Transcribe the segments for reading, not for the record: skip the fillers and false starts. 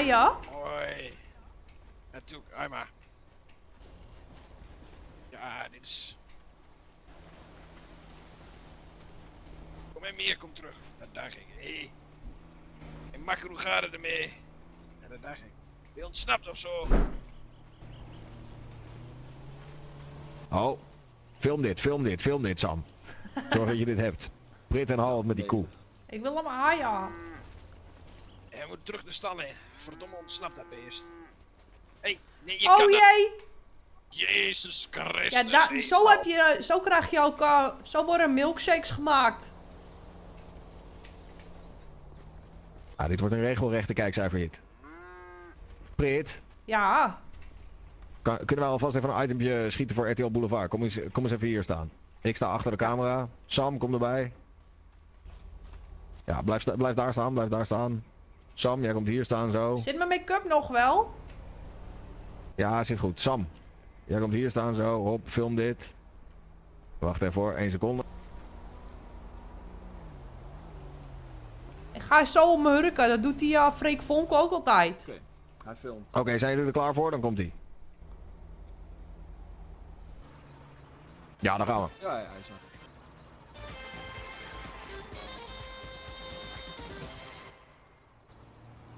ja? Hoi. Natuurlijk, Aima. Ja, dit is... Kom en meer, kom terug. Daar ging ik. Hey. En Makkeroe gaat er ermee. En daar ging ik. Je ontsnapt of zo. Oh. Film dit, Sam. Zorg dat je dit hebt. Britt en Harold met die koe. Ik wil hem haaien. Hij moet terug de stal in. Verdomme, ontsnapt dat beest. Hey, nee, je kan jee! Jezus Christus. Ja, zo krijg je ook... zo worden milkshakes gemaakt. Ah, dit wordt een regelrechte kijkcijferhit. Britt? Ja? Kunnen we alvast even een itempje schieten voor RTL Boulevard? Kom eens even hier staan. Ik sta achter de camera. Sam, kom erbij. Ja, blijf daar staan. Sam, jij komt hier staan zo. Zit mijn make-up nog wel? Ja, zit goed. Sam, jij komt hier staan zo. Hop, film dit. Wacht even hoor, 1 seconde. Ik ga zo op me hurken, dat doet die Freek Vonk ook altijd. Oké, hij filmt. Oké, zijn jullie er klaar voor? Dan komt hij. Ja, dan gaan we. Ja, hij is er.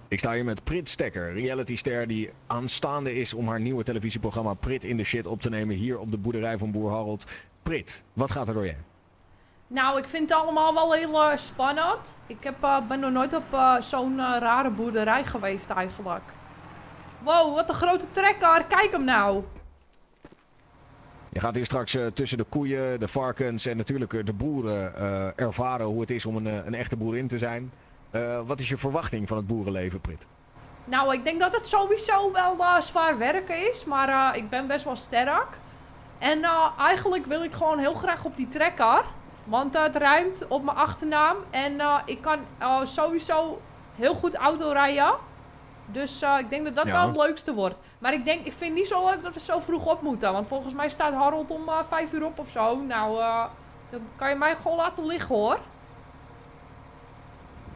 Ik sta hier met Britt Dekker, realityster die aanstaande is om haar nieuwe televisieprogramma Britt in de Shit op te nemen hier op de boerderij van Boer Harold. Britt, wat gaat er door je? Nou, ik vind het allemaal wel heel spannend. Ik ben nog nooit op zo'n rare boerderij geweest eigenlijk. Wow, wat een grote trekker. Kijk hem nou. Je gaat hier straks tussen de koeien, de varkens en natuurlijk de boeren ervaren hoe het is om een echte boerin te zijn. Wat is je verwachting van het boerenleven, Britt? Nou, ik denk dat het sowieso wel zwaar werken is, maar ik ben best wel sterk. En eigenlijk wil ik gewoon heel graag op die trekker, want het ruimt op mijn achternaam. En ik kan sowieso heel goed autorijden, dus ik denk dat dat wel het leukste wordt. Maar ik vind het niet zo leuk dat we zo vroeg op moeten, want volgens mij staat Harold om 5 uur op of zo. Nou, dan kan je mij gewoon laten liggen, hoor.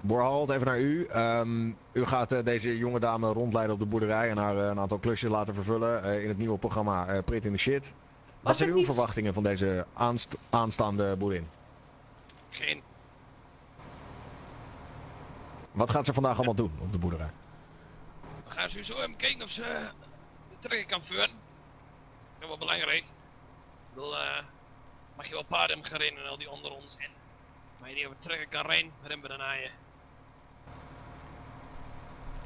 Boer Harold, even naar u. U gaat deze jonge dame rondleiden op de boerderij en haar een aantal klusjes laten vervullen in het nieuwe programma Britt in de Shit. Wat zijn uw verwachtingen van deze aanstaande boerin? Geen. Wat gaat ze vandaag allemaal doen op de boerderij? We gaan sowieso even kijken of ze de trekker kan vuren. Dat is wel belangrijk. Ik bedoel, mag je wel paarden gaan rennen en al die onder ons en... Maar je niet op de trekker kan rennen, rennen we dan aan je.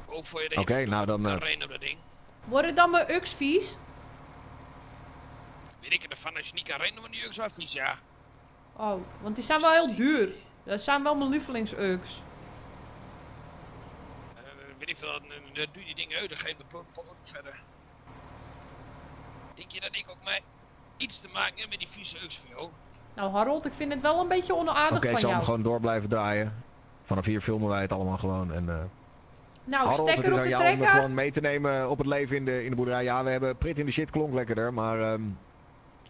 Ook voor je dat je nou dan kan rennen op dat ding. Wordt het dan mijn uks vies? Weet ik ervan, als je niet kan rennen, wordt die uks wel vies, ja. Oh, want die zijn wel heel duur. Dat zijn wel mijn lievelings-uks. Weet ik veel, dat doe die dingen uit, dat geeft de pot verder. Denk je dat ik ook maar iets te maken heb met die vieze uks van jou? Nou Harold, ik vind het wel een beetje onaardig van jou. Oké, Sam, gewoon door blijven draaien. Vanaf hier filmen wij het allemaal gewoon en... Nou, Harold, Stekker op de Trekker. Om het gewoon mee te nemen op het leven in de boerderij. Ja, we hebben Britt in de Shit, klonk lekkerder, maar...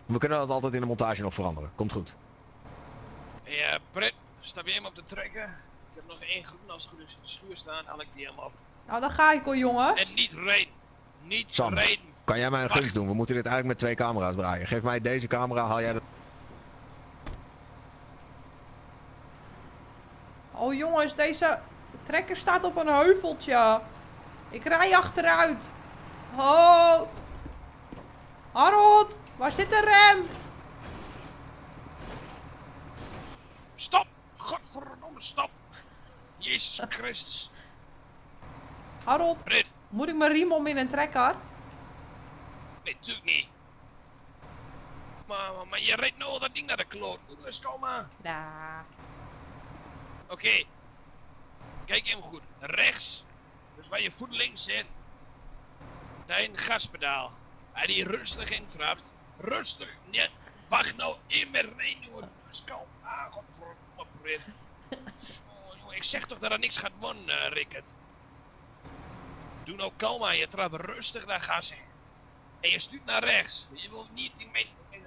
we kunnen dat altijd in de montage nog veranderen. Komt goed. Ja, Britt, stap je hem op de trekker? Ik heb nog 1 groen als goed is in de schuur staan, haal ik die hem op. Nou, dan ga ik hoor, jongens. En niet reden. Niet Sam, reden. Kan jij mij een gunst doen? We moeten dit eigenlijk met 2 camera's draaien. Geef mij deze camera, haal jij de... Oh jongens, deze trekker staat op een heuveltje. Ik rij achteruit. Oh. Harold, waar zit de rem? Stop. Godverdomme, stop. Jezus Christus. Harold, moet ik mijn riem om in een trekker? Nee, natuurlijk niet. Maar je rijdt nou dat ding naar de kloot. Rustig maar. Nah. Oké, kijk even goed. Rechts, dus waar je voet links in, daar een gaspedaal. En die rustig intrapt. Rustig, nee, wacht nou in met reen, jongen. Dus kalm. Ah, godverdomme, Britt. Oh, jongen, ik zeg toch dat er niks gaat wonnen, Rickert. Doe nou kalm aan, je trapt rustig naar gas in. En je stuurt naar rechts. Je wilt niet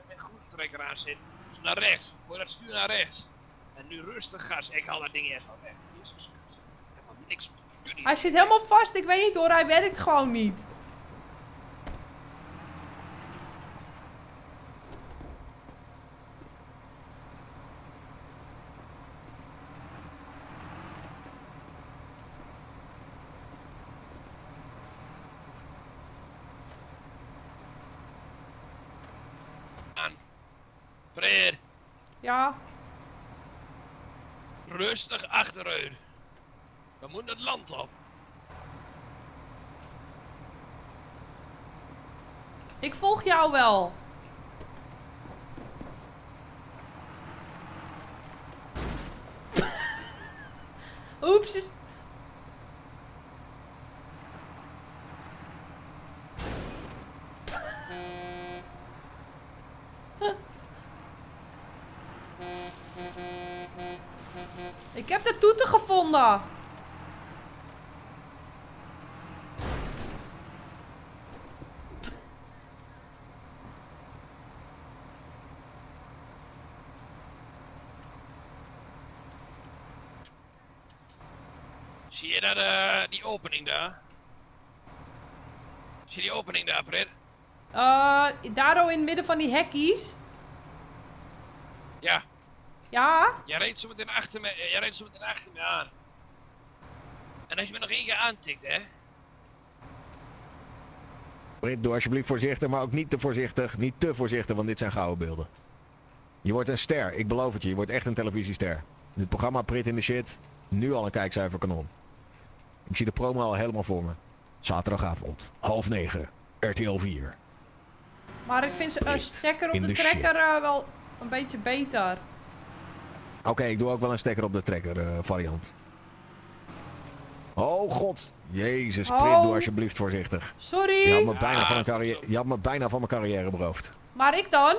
met groentrekker aan zitten. Dus naar rechts, voor dat stuur naar rechts. En nu rustig gas. Ik haal dat ding eerst al weg. Jezus, ik heb niks van. Hij zit helemaal vast. Ik weet niet hoor. Hij werkt gewoon niet. Freer. Ja? Rustig achteruit. We moeten het land op. Ik volg jou wel. Oeps. Ik heb de toeter gevonden. Zie je daar die opening daar? Zie je die opening daar, Britt? Daardoor in het midden van die hekkies? Ja. Ja? Jij rijdt zo meteen achter me aan. En als je me nog één keer aantikt, hè? Britt, doe alsjeblieft voorzichtig, maar ook niet te voorzichtig. Niet te voorzichtig, want dit zijn gouden beelden. Je wordt een ster, ik beloof het je. Je wordt echt een televisiester. Dit programma Britt in de Shit, nu al een kijkcijferkanon. Ik zie de promo al helemaal voor me. Zaterdagavond, 20:30, RTL 4. Maar ik vind een stekker op de trekker wel een beetje beter. Oké, ik doe ook wel een stekker op de trekker variant. Oh god, jezus, Britt, doe alsjeblieft voorzichtig. Sorry. Je had me bijna van mijn carrière beroofd. Maar ik dan?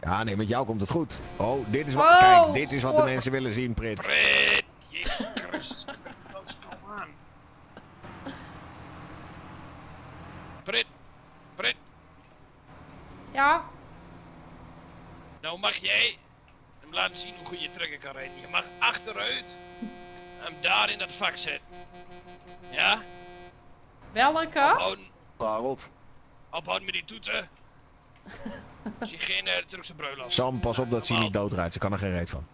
Ja, nee, met jou komt het goed. Oh, dit is wat, kijk, dit is wat de mensen willen zien, Britt. Britt, jezus Christus, wat is nou aan? Britt. Ja? Nou mag jij hem laten zien hoe goed je trekken kan rijden. Je mag achteruit hem daar in dat vak zetten. Ja? Welke? Ophouden met die toeten. Zie geen Turkse bruiloft. Sam, pas op dat ze niet doodrijdt. Ze kan er geen reet van.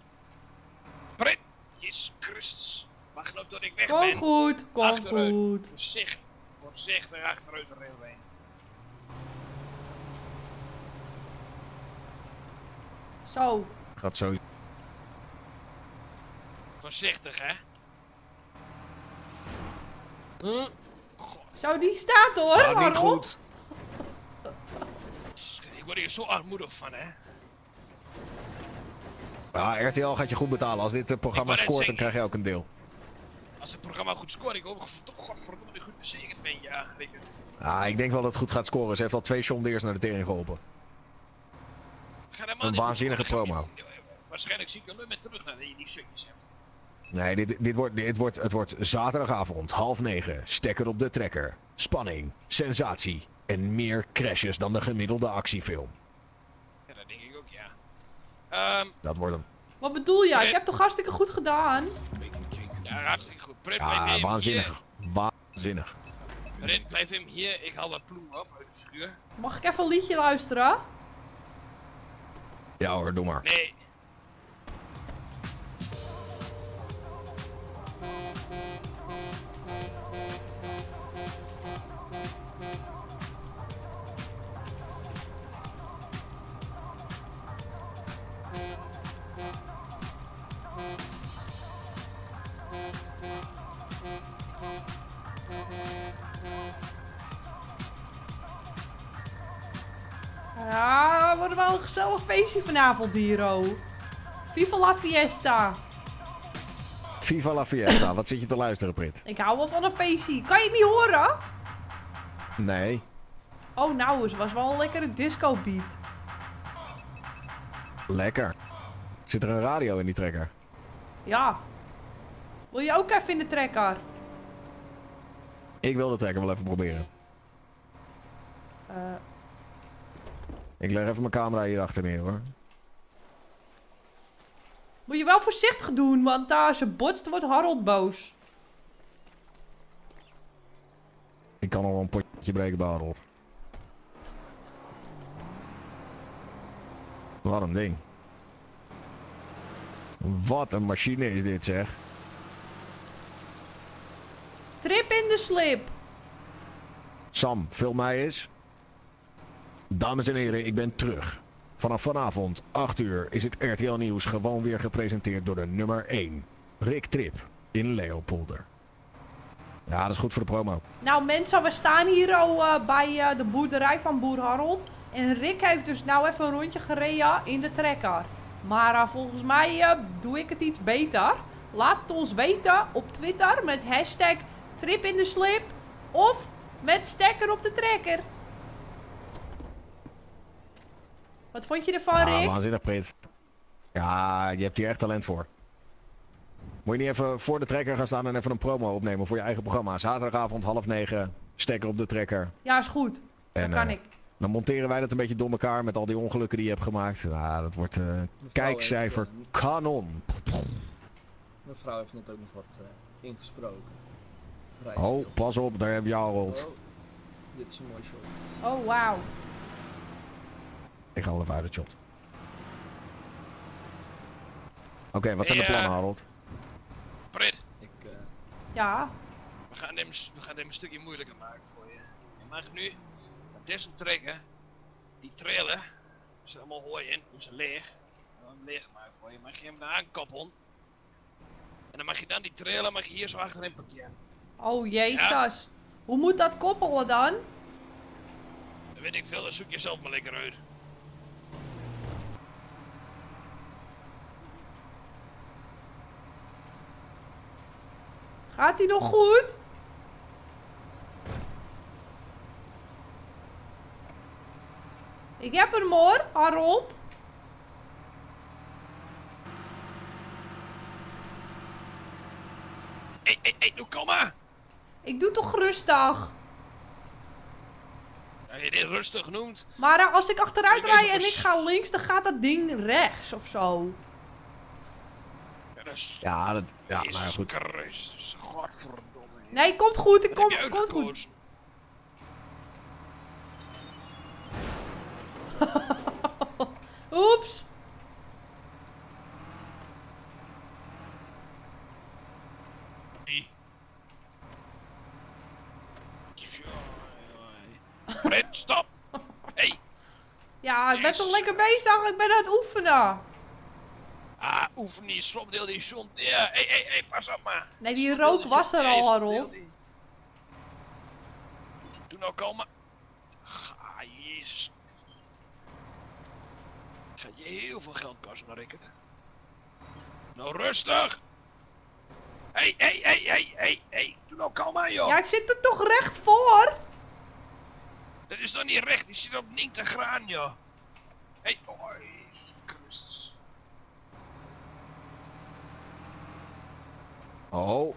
Britt! Jezus Christus. Wacht nou dat ik weg ben. Kom goed, kom achteruit. Goed. Voorzichtig, voorzichtig achteruit de railway. Zo. Gaat zo. Voorzichtig, hè? Zo, die staat hoor, Harold. Niet goed. Ik word hier zo armoedig van, hè? Ja, RTL gaat je goed betalen. Als dit programma scoort, dan krijg je ook een deel. Als het programma goed scoort, ik hoop toch godverdomme dat ik goed verzekerd ben, ja. Ik denk wel dat het goed gaat scoren. Ze heeft al 2 jondeers naar de tering geholpen. Een waanzinnige promo. Waarschijnlijk zie ik hem met terug naar die stukjes. Nee, het wordt zaterdagavond, 20:30. Stekker op de trekker. Spanning, sensatie en meer crashes dan de gemiddelde actiefilm. Ja, dat denk ik ook, ja. Dat wordt hem. Wat bedoel jij? Ik heb toch hartstikke goed gedaan? Ja, hartstikke goed. Britt, ja, waanzinnig. Waanzinnig. Britt, blijf hem hier. Ik haal dat ploem op uit de schuur. Mag ik even een liedje luisteren? Ja hoor, doe maar. Nee. Ja, we worden wel een gezellig feestje vanavond hier, Viva la fiesta. Viva la fiesta. Wat zit je te luisteren, Britt? Ik hou wel van een feestje. Kan je het niet horen? Nee. Oh, nou, het was wel een lekkere disco beat. Lekker. Zit er een radio in die trekker? Ja. Wil je ook even in de trekker? Ik wil de trekker wel even proberen. Ik leg even mijn camera hier achter neer hoor. Moet je wel voorzichtig doen, want als je botst wordt Harold boos. Ik kan al wel een potje breken bij Harold. Wat een ding. Wat een machine is dit, zeg. Trip in de slip. Sam, film mij eens. Dames en heren, ik ben terug. Vanaf vanavond, 8 uur, is het RTL Nieuws gewoon weer gepresenteerd door de nummer 1. Rick Trip in Leopolder. Ja, dat is goed voor de promo. Nou mensen, we staan hier bij de boerderij van Boer Harold. En Rick heeft dus nou even een rondje gereden in de trekker. Maar volgens mij doe ik het iets beter. Laat het ons weten op Twitter met hashtag Trip in de slip of met Stekker op de Trekker. Wat vond je ervan, Rick? Ja, waanzinnig, Britt. Ja, je hebt hier echt talent voor. Moet je niet even voor de trekker gaan staan en even een promo opnemen voor je eigen programma? Zaterdagavond 20:30, Stekker op de Trekker. Ja, is goed. En, dat kan ik. Dan monteren wij dat een beetje door elkaar met al die ongelukken die je hebt gemaakt. Nou, dat wordt kijkcijfer kanon. Mijn vrouw heeft net ook nog wat ingesproken. Oh, pas op, daar heb je Harold. Oh, dit is een mooi shot. Oh, wauw. Ik ga al even uit het shot. Oké, wat zijn de plannen, Harold? Britt. Ja? We gaan hem een stukje moeilijker maken voor je. Je mag nu op deze trekken, die trillen, er zit allemaal hooi in, dus leeg. We gaan hem leeg maken voor je, mag je hem eraan koppelen. En dan mag je dan die trillen, mag je hier zo achterin parkeren. Oh jezus, ja? Hoe moet dat koppelen dan? Dat weet ik veel, dan zoek je zelf maar lekker uit. Gaat hij nog goed? Ik heb hem hoor, Harold. Hé, doe kom maar. Ik doe toch rustig? Ja, je dit rustig noemt. Maar als ik achteruit rijd en ik ga links, dan gaat dat ding rechts of zo. Ja, dat... Ja, maar ja, goed. Christus, godverdomme. Nee, komt goed, komt goed. Oeps. Britt, stop! Hey. Ja, ik ben toch lekker bezig, ik ben aan het oefenen. Ah, oefen niet, slopdeel die zon. Hé, pas op maar. Nee, die rook was er al, Harold. Doe nou komen. Ah, jezus. Het gaat je heel veel geld kosten, nou Rickert. Nou, rustig. Hé. Doe nou kalm, joh. Ja, ik zit er toch recht voor? Dat is toch niet recht, die zit op 90 graden, joh. Hé, oh, jezus Christus. Oh.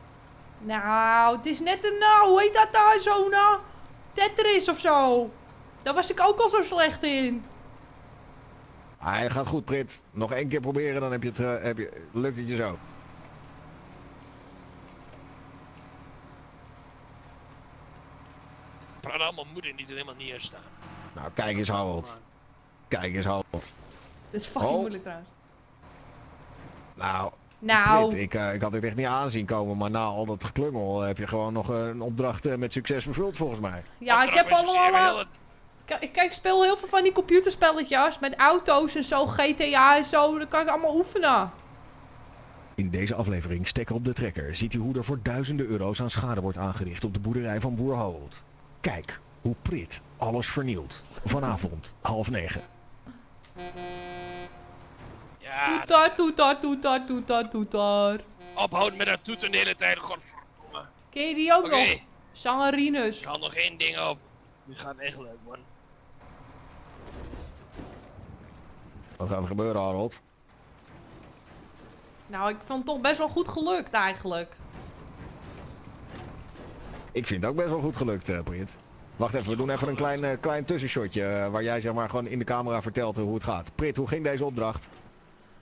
Nou, het is net een, hoe heet dat daar, zo'n Tetris of zo. Daar was ik ook al zo slecht in. Hij gaat goed, Britt. Nog 1 keer proberen, dan heb je het, lukt het je zo. Praat allemaal moeder die er helemaal niet in staan. Nou, kijk eens, Harold. Kijk eens, Harold. Dit is fucking moeilijk trouwens. Nou. Nou. Britt, ik had het echt niet aanzien komen, maar na al dat geklungel heb je gewoon nog een opdracht met succes vervuld volgens mij. Ja, ik heb allemaal... Ik speel heel veel van die computerspelletjes met auto's en zo, GTA en zo, dat kan ik allemaal oefenen. In deze aflevering Stekker op de Trekker ziet u hoe er voor duizenden euro's aan schade wordt aangericht op de boerderij van Boer Harold. Kijk hoe Britt alles vernielt. Vanavond 20:30. Toetar, toetar, toetar, toetar, toetar. Ophouden met dat toeten de hele tijd, godverdomme. Ken je die ook nog? Sangarinus. Ik haal nog 1 ding op. Nu gaat echt leuk, man. Wat gaat er gebeuren, Harold? Nou, ik vond het toch best wel goed gelukt, eigenlijk. Ik vind het ook best wel goed gelukt, Britt. Wacht even, we doen even een klein tussenshotje, waar jij zeg maar gewoon in de camera vertelt hoe het gaat. Britt, hoe ging deze opdracht?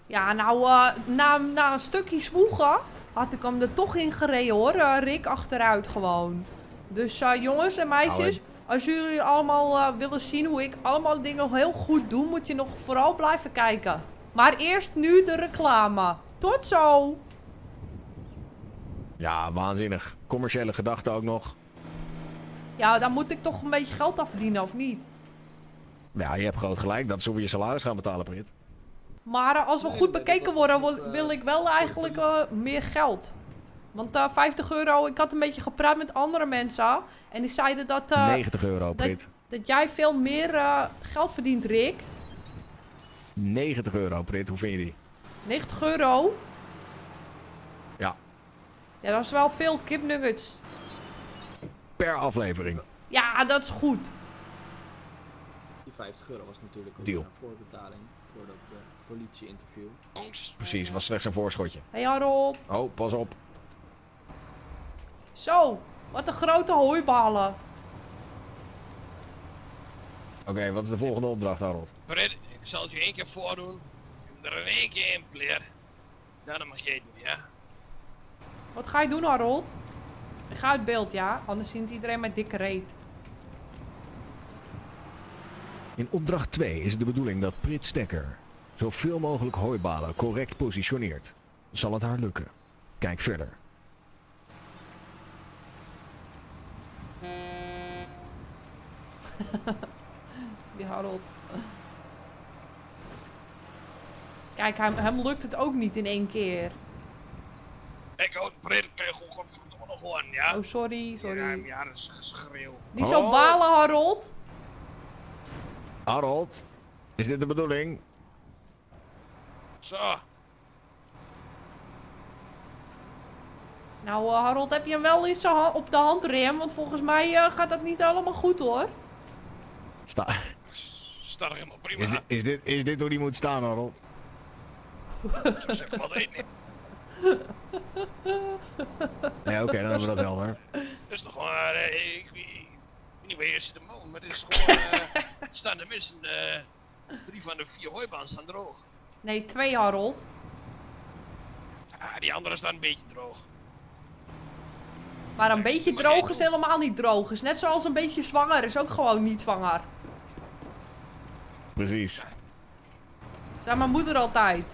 Ja, nou, na een stukje zwoegen had ik hem er toch in gereden hoor, Rick, achteruit gewoon. Dus jongens en meisjes, als jullie allemaal willen zien hoe ik allemaal dingen heel goed doe, moet je nog vooral blijven kijken. Maar eerst nu de reclame. Tot zo! Ja, waanzinnig. Commerciële gedachte ook nog. Ja, daar moet ik toch een beetje geld aan verdienen, of niet? Ja, je hebt groot gelijk. Dat zullen we je salaris gaan betalen, Britt. Maar als we goed bekeken worden, wil ik wel eigenlijk meer geld. Want 50 euro, ik had een beetje gepraat met andere mensen. En die zeiden dat... 90 euro, Britt. Dat jij veel meer geld verdient, Rick. 90 euro, Britt. Hoe vind je die? 90 euro? Ja. Ja, dat is wel veel kipnuggets. Per aflevering. Ja, dat is goed. Die 50 euro was natuurlijk ook een voorbetaling voor dat politie-interview. Precies, was slechts een voorschotje. Hey Harold. Oh, pas op. Zo, wat een grote hooiballen. Oké, wat is de volgende opdracht, Harold? Britt, ik zal het je 1 keer voordoen. Er een 1 keer in pleer. Daarna mag je het doen, ja? Wat ga je doen, Harold? Ik ga uit beeld, ja? Anders ziet iedereen mijn dikke reet. In opdracht 2 is het de bedoeling dat Britt Stekker zoveel mogelijk hooibalen correct positioneert. Zal het haar lukken? Kijk verder. Die Harold. Kijk, hem lukt het ook niet in 1 keer. Ik houd Britt gewoon godverdomme nog gewoon, ja? Oh, sorry, sorry. Ja, dat is geschreeuw. Niet zo balen, Harold. Harold, is dit de bedoeling? Zo. Nou, Harold, heb je hem wel eens op de handrem? Want volgens mij gaat dat niet allemaal goed, hoor. Staat er helemaal prima. Is dit hoe die moet staan, Harold? Zo zeg maar, dat heet niet. Ja, oké, dan hebben we dat helder. Dat is toch gewoon, ik weet niet waar je zit hem om, maar het is gewoon, staan er mensen, 3 van de 4 hooibaan staan droog. Nee, 2, Harold. Ja, die anderen staan een beetje droog. Maar een beetje droog is helemaal niet droog. Is net zoals een beetje zwanger is ook gewoon niet zwanger. Precies. Zei mijn moeder altijd.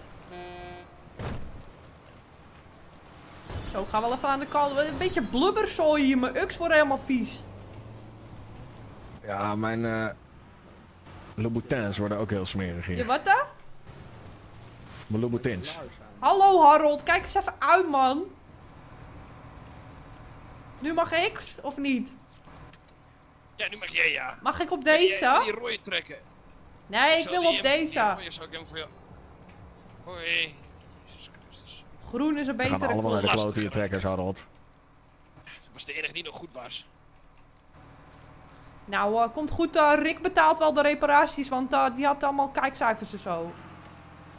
Zo, ik ga wel even aan de kant. Een beetje blubberzooi hier. Mijn uks wordt helemaal vies. Ja, mijn Louboutins worden ook heel smerig hier. Je wat dan? Mijn Louboutins. Hallo Harold, kijk eens even uit, man. Nu mag ik, of niet? Ja, nu mag jij, ja. Mag ik op deze? Ja, die rode trekken. Nee, ik wil op deze. Hoi. Groen is een betere kleur. Ze gaan allemaal naar de klote hier, trekkers, Harold. Dat was de enige die nog goed was. Nou, komt goed. Rick betaalt wel de reparaties, want die had allemaal kijkcijfers en zo.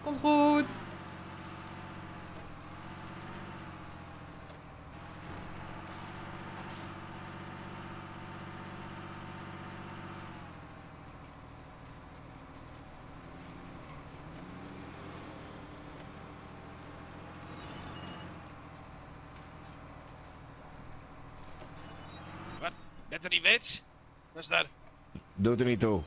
Komt goed. Dat er niet weet? Wat is dat? Doet er niet toe.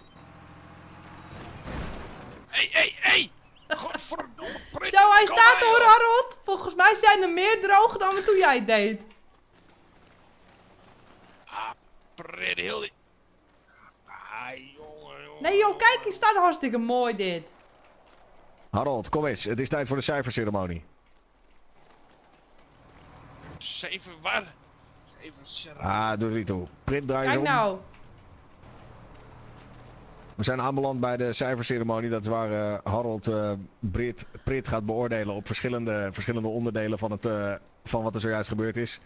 Hé! Godverdomme, Britt! Zo, hij staat hoor, Harold! Volgens mij zijn er meer droog dan toen jij het deed. Ah, Britt, heel die... Ah, jongen. Nee joh, kijk, hier staat hartstikke mooi dit. Harold, kom eens. Het is tijd voor de cijferceremonie. Cijfer waar? Doe niet toe. Britt draait om. Kijk nou. We zijn aanbeland bij de cijferceremonie. Dat is waar Harold Britt gaat beoordelen op verschillende onderdelen van wat er zojuist gebeurd is.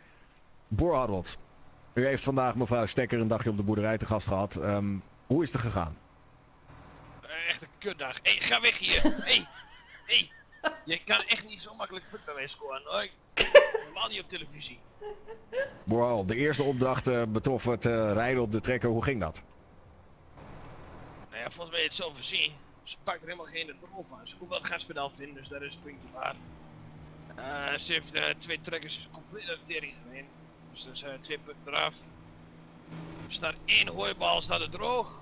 Boer Harold, u heeft vandaag mevrouw Stekker een dagje op de boerderij te gast gehad. Hoe is het gegaan? Echt een kutdag. Hé, ga weg hier. Hé. Je kan echt niet zo makkelijk put bij mij scoren, hoor. Normaal niet op televisie. Wow, de eerste opdracht betrof het rijden op de trekker. Hoe ging dat? Nou ja, volgens mij je het zelf voorzien. Ze pakt er helemaal geen rol van. Ze komt wel het gaspedaal vinden, dus daar is het puntje waar. Ze heeft 2 trekkers compleet uit de tering gereden. Dus dat zijn 2 punten eraf. staat één hooibal staat er droog.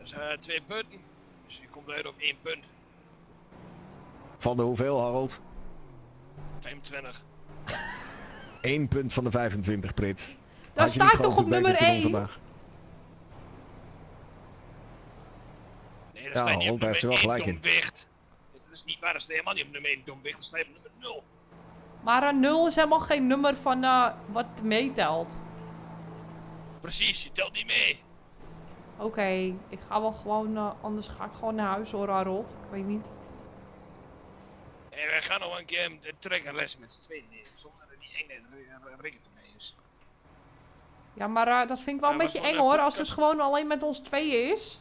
Er zijn 2 punten. Dus je komt uit op 1 punt. Van de hoeveel, Harold? 25. 1 punt van de 25, Britt. Daar sta ik toch op nummer 1? Vandaag? Nee, daar sta je niet op nummer 1 domwicht. Dat is niet waar, daar sta je helemaal niet op nummer 1 domwicht, daar sta je op nummer 0. Maar een 0 is helemaal geen nummer van wat meetelt. Precies, je telt niet mee. Oké, ik ga wel gewoon, anders ga ik gewoon naar huis hoor, Harold. Ik weet niet. Hey, wij gaan nog een keer een trekkerles met z'n tweeën nemen, zonder dat die enge Rick ermee is. Ja, maar dat vind ik wel een beetje eng hoor, als het gewoon alleen met ons tweeën is.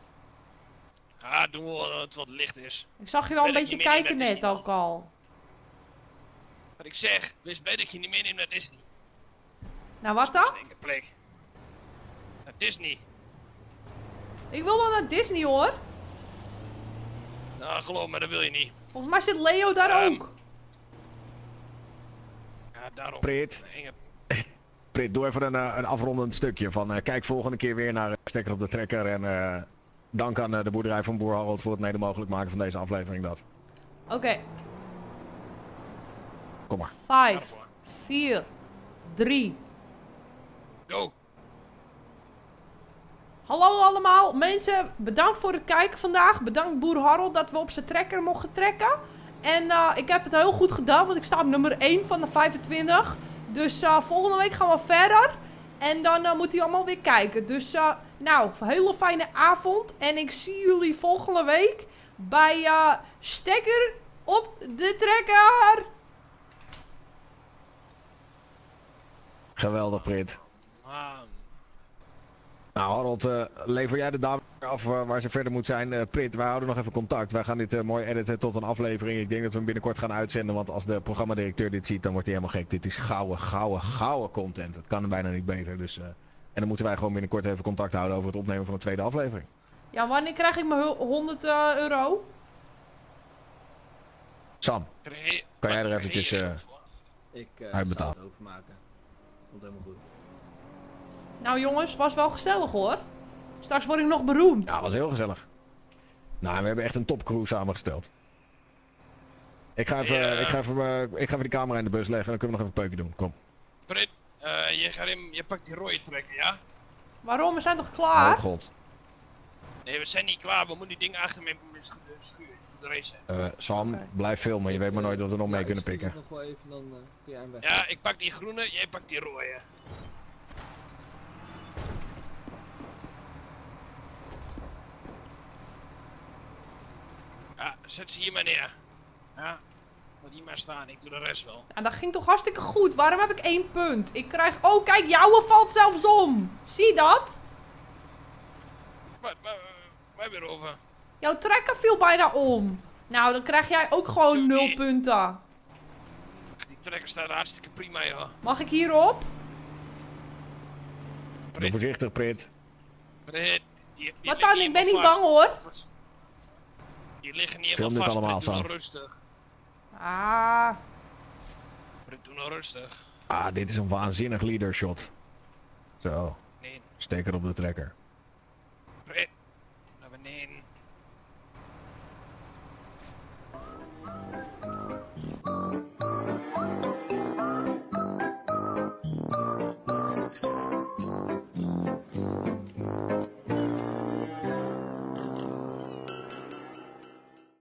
Ja, doen we wel het wat licht is. Ik zag je wel een beetje kijken net ook al. Wat ik zeg, wees blij dat je niet meeneemt naar Disney. Nou, wat dan? Naar Disney. Ik wil wel naar Disney hoor. Nou, geloof me, dat wil je niet. Volgens mij zit Leo daar ook. Ja, daarom. Britt. Britt, doe even een afrondend stukje van kijk volgende keer weer naar Stekker op de Trekker. En dank aan de boerderij van Boer Harold voor het mede mogelijk maken van deze aflevering. Oké. Kom maar. 5, 4, 3. Go. Hallo allemaal, mensen, bedankt voor het kijken vandaag. Bedankt Boer Harold dat we op zijn trekker mochten trekken. En ik heb het heel goed gedaan, want ik sta op nummer 1 van de 25. Dus volgende week gaan we verder. En dan moet hij allemaal weer kijken. Dus nou, een hele fijne avond. En ik zie jullie volgende week bij Stekker op de Trekker. Geweldig, Britt. Nou, Harold, lever jij de dame af waar ze verder moet zijn. Britt, wij houden nog even contact. Wij gaan dit mooi editen tot een aflevering. Ik denk dat we hem binnenkort gaan uitzenden, want als de programmadirecteur dit ziet, dan wordt hij helemaal gek. Dit is gouden content. Dat kan hem bijna niet beter. Dus, en dan moeten wij gewoon binnenkort even contact houden over het opnemen van de tweede aflevering. Ja, wanneer krijg ik mijn 100 euro? Sam, kan jij er eventjes uitbetalen? Ik zal het overmaken. Komt helemaal goed. Nou jongens, was wel gezellig hoor. Straks word ik nog beroemd. Ja, was heel gezellig. Nou, we hebben echt een topcrew samengesteld. Ik ga even die camera in de bus leggen en dan kunnen we nog even een peukje doen. Kom. Britt, je pakt die rode trekker, ja? Waarom? We zijn toch klaar? Oh god. Nee, we zijn niet klaar. We moeten die dingen achter me schuren. Sam, blijf filmen. Je weet maar nooit wat we nog mee kunnen pikken. Nog wel even, dan, kun jij hem weg. Ja, ik pak die groene, jij pakt die rode. Ja, zet ze hier maar neer. Ja, laat hier maar staan, ik doe de rest wel. Ja, dat ging toch hartstikke goed, waarom heb ik 1 punt? Ik krijg... Oh kijk, jouwe valt zelfs om! Zie dat? Waar weer over? Jouw trekker viel bijna om. Nou, dan krijg jij ook gewoon 0 punten. Die trekker staat hartstikke prima, joh. Mag ik hierop? Doe voorzichtig, Britt. Wat dan? Ik ben niet bang hoor. Die liggen niet helemaal vast, allemaal, doe nou rustig. Ah. Doe nou rustig. Ah, dit is een waanzinnig leadershot. Zo. Nee. Stekker op de trekker. Naar beneden.